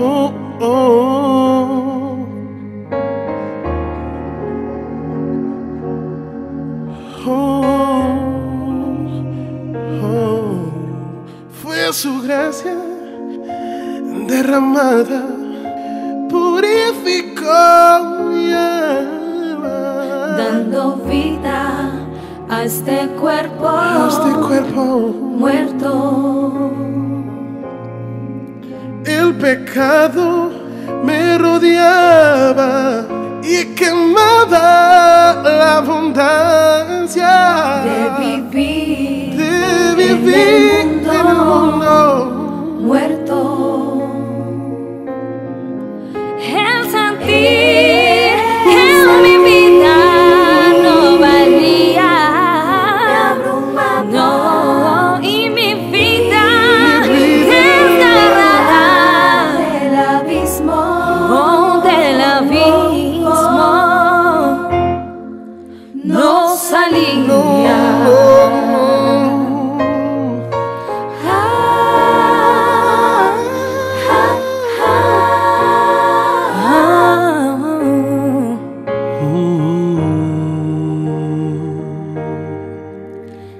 oh, oh. Oh, oh. Fue su gracia derramada, purificó mi alma, dando vida a este cuerpo, muerto. El pecado me rodeaba y quemaba la abundancia de vivir en el mundo muerto. El sentir en mi vida no valía, no, y mi vida desgarrada del abismo, no salía.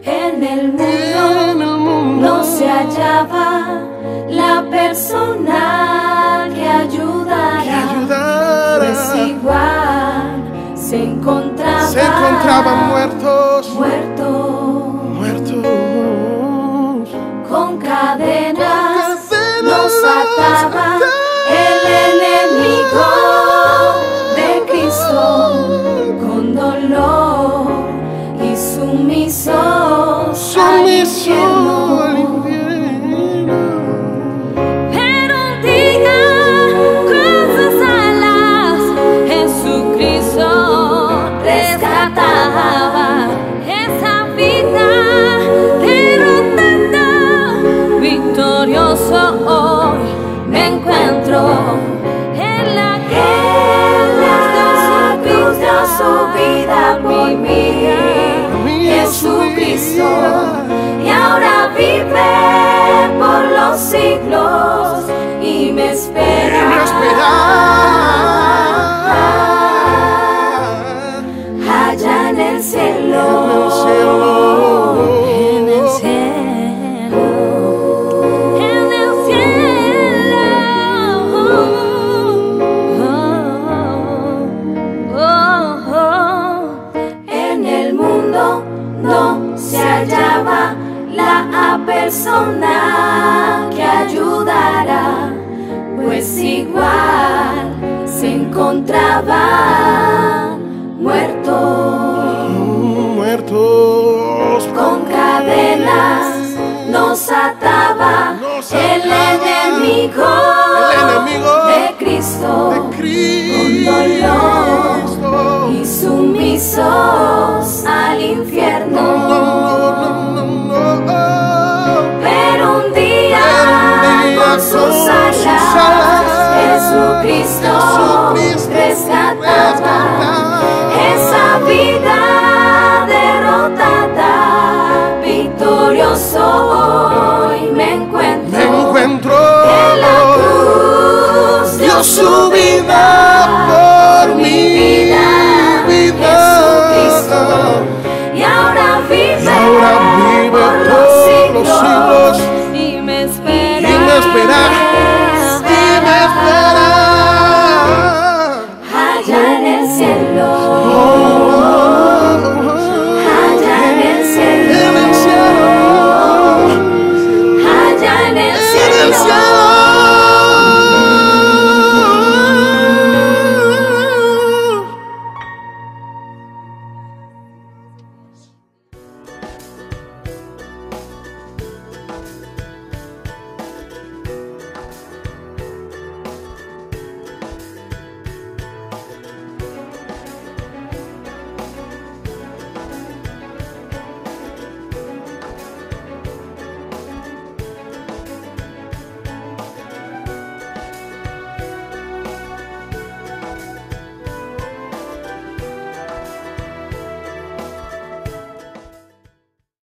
En el mundo no se hallaba la persona que ayudara, pues igual se encontraban muertos. Con cadenas los ataba el enemigo de Cristo, con dolor y sumiso al infierno. Pero un día con sus alas Jesucristo rescataba esa vida derrotando. Victorioso hoy me encuentro en la que Dios dio su vida por mí, Jesucristo, y ahora vive por los siglos y me espera allá en el cielo. Persona que ayudara, pues igual se encontraba muertos. Con cadenas nos ataba el enemigo de Cristo, con dolor y sumisos al infierno. Jesucristo rescataba esa vida derrotada. Victorioso hoy me encuentro en la cruz, dio su vida.